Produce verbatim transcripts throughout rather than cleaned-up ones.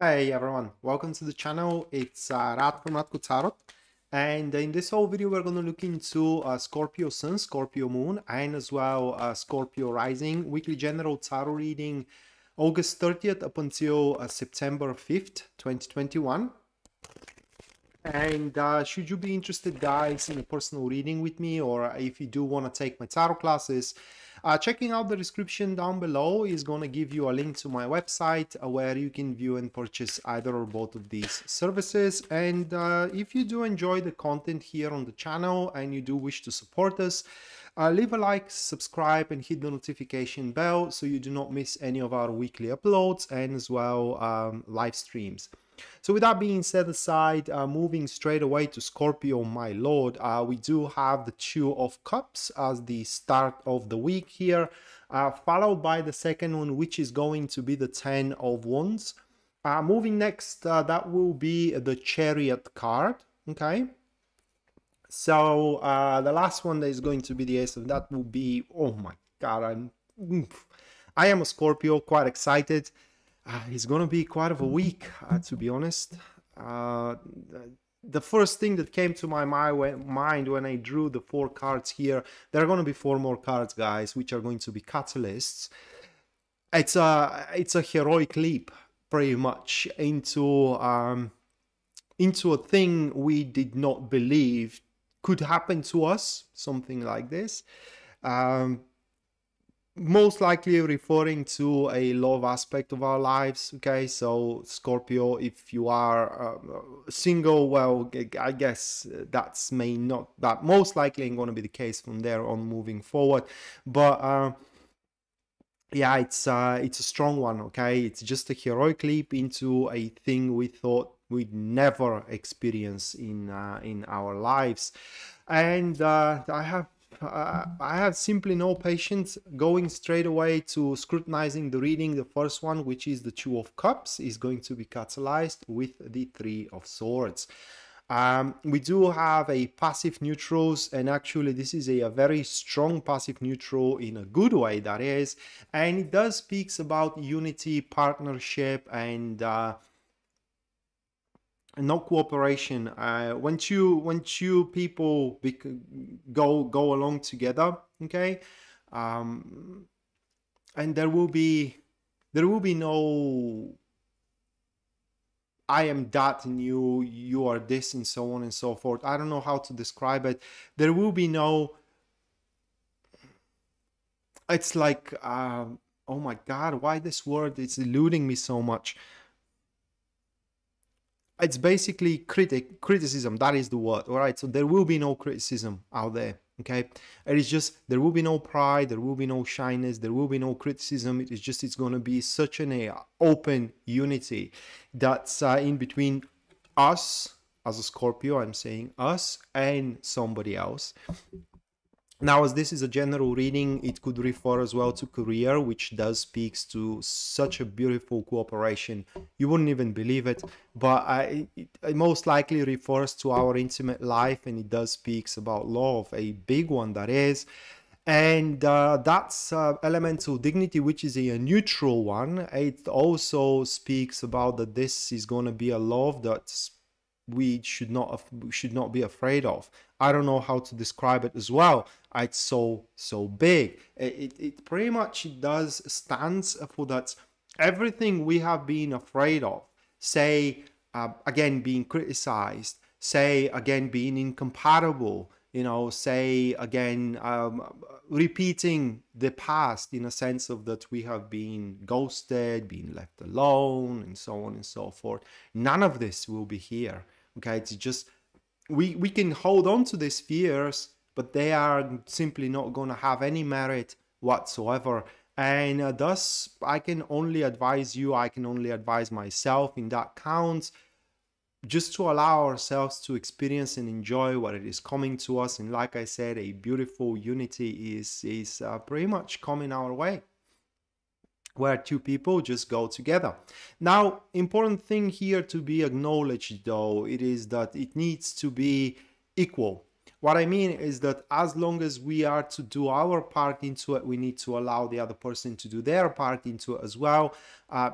Hey everyone, welcome to the channel. It's uh, Rad from Radko Tarot, and in this whole video we're going to look into uh, Scorpio Sun, Scorpio Moon, and as well uh, Scorpio Rising weekly general tarot reading August thirtieth up until uh, September fifth twenty twenty-one. And uh, should you be interested, guys, in a personal reading with me, or if you do want to take my tarot classes, Uh, checking out the description down below is going to give you a link to my website uh, where you can view and purchase either or both of these services. And uh, if you do enjoy the content here on the channel and you do wish to support us, uh, leave a like, subscribe, and hit the notification bell so you do not miss any of our weekly uploads and as well um, live streams. So with that being set aside, uh, moving straight away to Scorpio, my lord, uh, we do have the Two of Cups as the start of the week here, uh, followed by the second one, which is going to be the Ten of Wands. Uh, moving next, uh, that will be the Chariot card, okay? So uh, the last one that is going to be the Ace of, that will be, oh my god, I'm, I am a Scorpio, quite excited. Uh, it's going to be quite of a week, uh, to be honest. Uh, the first thing that came to my mind when I drew the four cards here, there are going to be four more cards, guys, which are going to be catalysts. It's a, it's a heroic leap, pretty much, into, um, into a thing we did not believe could happen to us, something like this. Um, most likely referring to a love aspect of our lives, okay? So Scorpio, if you are uh, single, well, I guess that's may not that most likely ain't going to be the case from there on moving forward, but uh yeah, it's uh it's a strong one, okay? It's just a heroic leap into a thing we thought we'd never experience in uh, in our lives. And uh i have Uh, I have simply no patience going straight away to scrutinizing the reading. The first one, which is the Two of Cups, is going to be catalyzed with the Three of Swords. Um, we do have a passive neutrals, and actually this is a, a very strong passive neutral in a good way, that is, and it does speaks about unity, partnership, and uh, no cooperation. Uh, when you when you people go go along together, okay, um, and there will be there will be no I am that and you you are this and so on and so forth. I don't know how to describe it. There will be no. It's like uh, oh my god, why this word is eluding me so much. It's basically critic criticism, that is the word, all right? So there will be no criticism out there, okay? It is just, there will be no pride, there will be no shyness, there will be no criticism. It is just, it's going to be such an uh, open unity that's uh, in between us, as a Scorpio, I'm saying us, and somebody else. Now, as this is a general reading, it could refer as well to career, which does speaks to such a beautiful cooperation. You wouldn't even believe it, but I, it, it most likely refers to our intimate life, and it does speaks about love, a big one that is. And uh, that's uh, elemental dignity, which is a, a neutral one. It also speaks about that this is going to be a love that's we should not should not be afraid of. I don't know how to describe it as well. It's so so big. It, it, it pretty much does stands for that everything we have been afraid of. Say uh, again being criticized. Say again being incompatible. You know. Say again um, repeating the past in a sense of that we have been ghosted, being left alone, and so on and so forth. None of this will be here. Okay, it's just we we can hold on to these fears, but they are simply not going to have any merit whatsoever. And uh, thus, I can only advise you, I can only advise myself in that counts, just to allow ourselves to experience and enjoy what it is coming to us. And like I said, a beautiful unity is, is uh, pretty much coming our way, where two people just go together. Now, important thing here to be acknowledged, though, it is that it needs to be equal. What I mean is that as long as we are to do our part into it, we need to allow the other person to do their part into it as well, uh,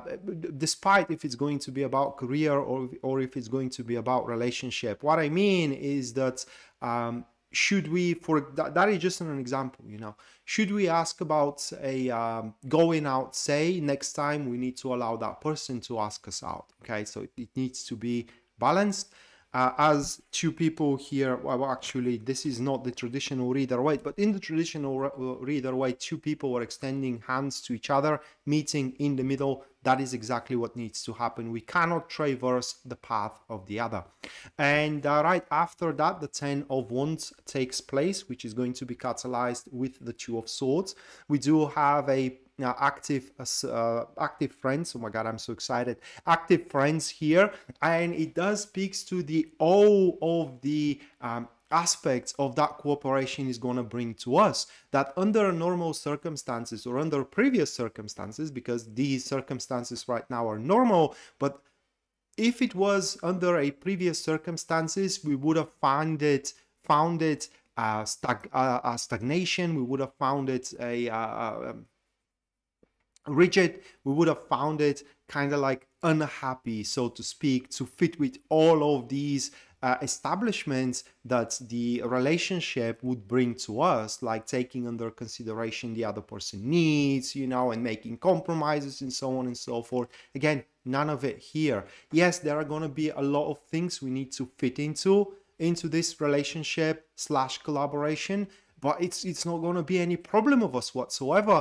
despite if it's going to be about career or, or if it's going to be about relationship. What I mean is that um, should we, for that is just an example, you know, should we ask about a um, going out, say, next time we need to allow that person to ask us out, okay? So it, it needs to be balanced. Uh, as two people here, well, actually, this is not the traditional read or wait, but in the traditional read or wait, two people were extending hands to each other, meeting in the middle. That is exactly what needs to happen. We cannot traverse the path of the other. And uh, right after that, the Ten of Wands takes place, which is going to be catalyzed with the Two of Swords. We do have a Uh, active uh, active friends. Oh my god, I'm so excited. Active friends here, and it does speaks to the all of the um, aspects of that cooperation is going to bring to us, that under normal circumstances or under previous circumstances, because these circumstances right now are normal, but if it was under a previous circumstances, we would have found it found it uh, stag uh, a stagnation. We would have found it a uh, um, rigid. We would have found it kind of like unhappy, so to speak, to fit with all of these uh, establishments that the relationship would bring to us, like taking under consideration the other person needs, you know, and making compromises and so on and so forth. Again, none of it here. Yes, there are going to be a lot of things we need to fit into into this relationship slash collaboration, but it's it's not going to be any problem of us whatsoever.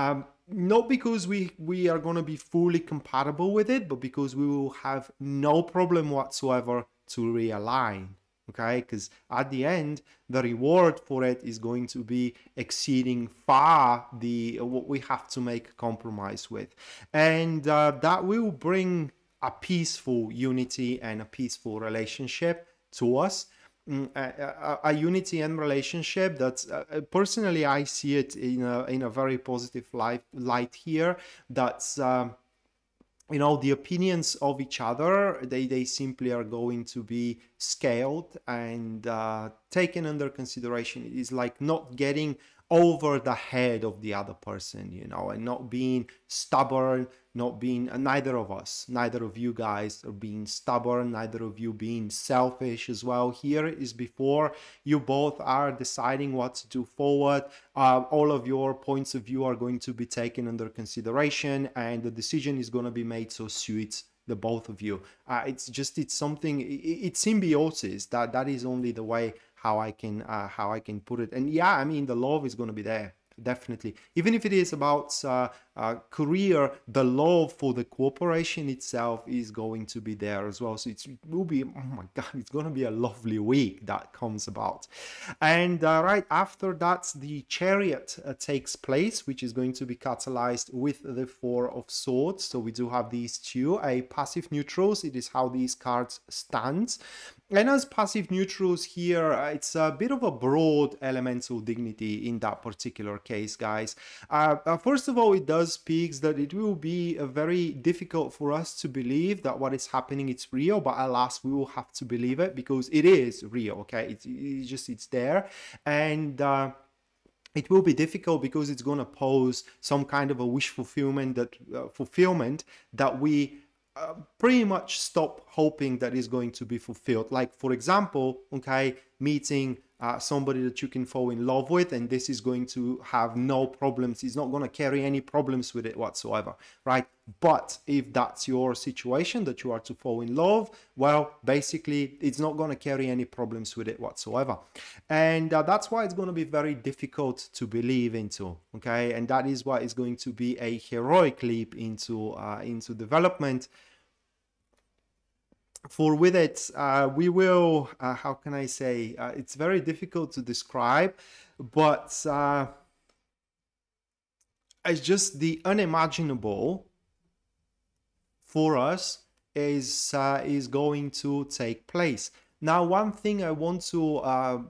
Um, not because we we are going to be fully compatible with it, but because we will have no problem whatsoever to realign, okay? Because at the end, the reward for it is going to be exceeding far the what we have to make compromise with, and uh, that will bring a peaceful unity and a peaceful relationship to us. A, a, a unity and relationship that uh, personally I see it in a, in a very positive light, light here. That's um, you know, the opinions of each other, they they simply are going to be scaled and uh, taken under consideration. It is like not getting over the head of the other person, you know, and not being stubborn, not being, uh, neither of us, neither of you guys are being stubborn, neither of you being selfish as well. Here is before you both are deciding what to do forward. Uh, all of your points of view are going to be taken under consideration, and the decision is going to be made so suits the both of you. Uh, it's just, it's something, it, it's symbiosis. That, that is only the way how I can uh, how I can put it. And yeah, I mean, the love is going to be there, definitely. Even if it is about uh, uh, career, the love for the cooperation itself is going to be there as well. So it's, it will be, oh my God, it's going to be a lovely week that comes about. And uh, right after that, the Chariot uh, takes place, which is going to be catalyzed with the Four of Swords. So we do have these two, a passive neutrals. It is how these cards stand. And as passive neutrals here, it's a bit of a broad elemental dignity in that particular case, guys. Uh, uh, first of all, it does speaks that it will be uh, very difficult for us to believe that what is happening is real, but alas, we will have to believe it because it is real, okay? It's, it's just, it's there. And Uh, it will be difficult because it's going to pose some kind of a wish fulfillment that, uh, fulfillment that we Uh, pretty much stop hoping that is going to be fulfilled. Like, for example, okay, meeting uh, somebody that you can fall in love with, and this is going to have no problems. It's not going to carry any problems with it whatsoever, right? But if that's your situation, that you are to fall in love, well, basically, it's not going to carry any problems with it whatsoever. And uh, that's why it's going to be very difficult to believe into, okay? And that is why it's going to be a heroic leap into, uh, into development. For with it, uh, we will, uh, how can I say, uh, it's very difficult to describe, but uh, it's just the unimaginable for us is, uh, is going to take place. Now, one thing I want to uh,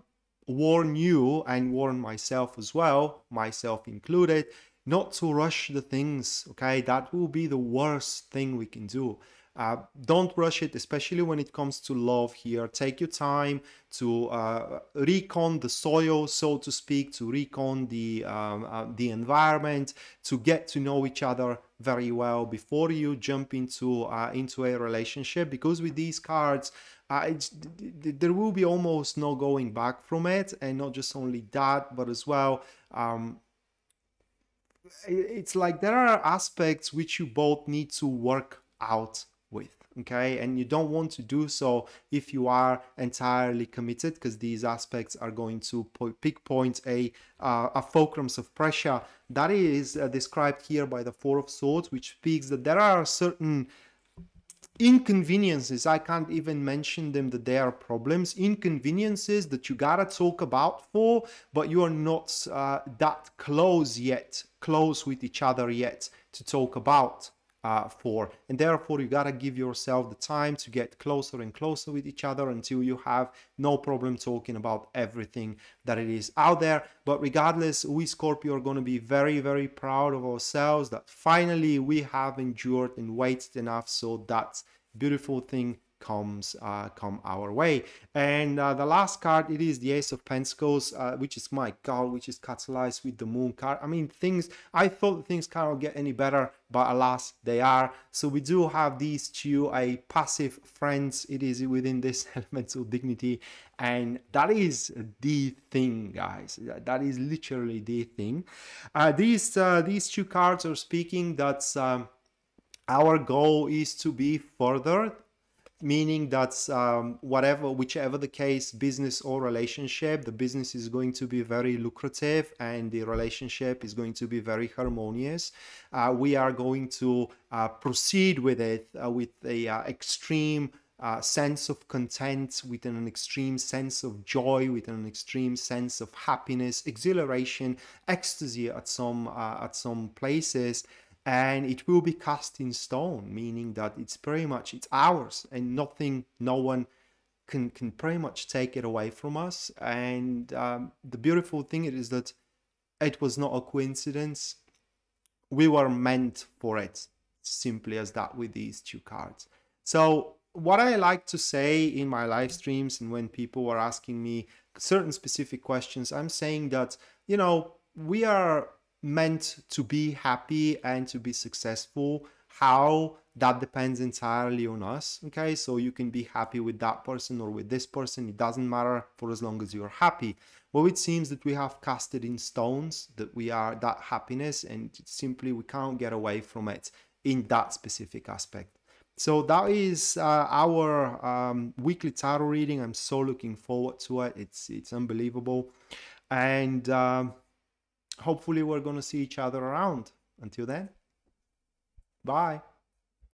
warn you and warn myself as well, myself included, not to rush the things, okay? That will be the worst thing we can do. Uh, don't rush it, especially when it comes to love here. Take your time to uh, recon the soil, so to speak, to recon the, um, uh, the environment, to get to know each other very well before you jump into, uh, into a relationship. Because with these cards, uh, it's, there will be almost no going back from it. And not just only that, but as well, um, it's like there are aspects which you both need to work out with, okay? And you don't want to do so if you are entirely committed, because these aspects are going to pick point a uh, a fulcrums of pressure that is uh, described here by the Four of Swords, which speaks that there are certain inconveniences, I can't even mention them, that they are problems, inconveniences that you gotta talk about for, but you are not uh, that close yet, close with each other yet to talk about Uh, for, and therefore you gotta give yourself the time to get closer and closer with each other until you have no problem talking about everything that it is out there. But regardless, we Scorpio are going to be very, very proud of ourselves that finally we have endured and waited enough so that beautiful thing comes uh, come our way. And uh, the last card, it is the Ace of Pentacles, uh, which is my card, which is catalyzed with the Moon card. I mean, things, I thought things cannot get any better, but alas, they are. So we do have these two, a passive friends. It is within this elemental dignity. And that is the thing, guys. That is literally the thing. Uh, these, uh, these two cards are speaking that um, our goal is to be further, meaning that um, whatever, whichever the case, business or relationship, the business is going to be very lucrative and the relationship is going to be very harmonious. Uh, we are going to uh, proceed with it uh, with a uh, extreme Uh, sense of content, with an extreme sense of joy, with an extreme sense of happiness, exhilaration, ecstasy at some uh, at some places. And it will be cast in stone, meaning that it's pretty much, it's ours, and nothing, no one can can pretty much take it away from us. And um, the beautiful thing is that it was not a coincidence. We were meant for it, simply as that, with these two cards. So what I like to say in my live streams, and when people are asking me certain specific questions, I'm saying that, you know, we are meant to be happy and to be successful. How? That depends entirely on us, okay? So you can be happy with that person or with this person. It doesn't matter, for as long as you're happy. Well, it seems that we have casted in stones that we are that happiness, and simply we can't get away from it in that specific aspect. So that is uh, our um, weekly tarot reading. I'm so looking forward to it. It's it's unbelievable. And um, hopefully we're going to see each other around. Until then, bye.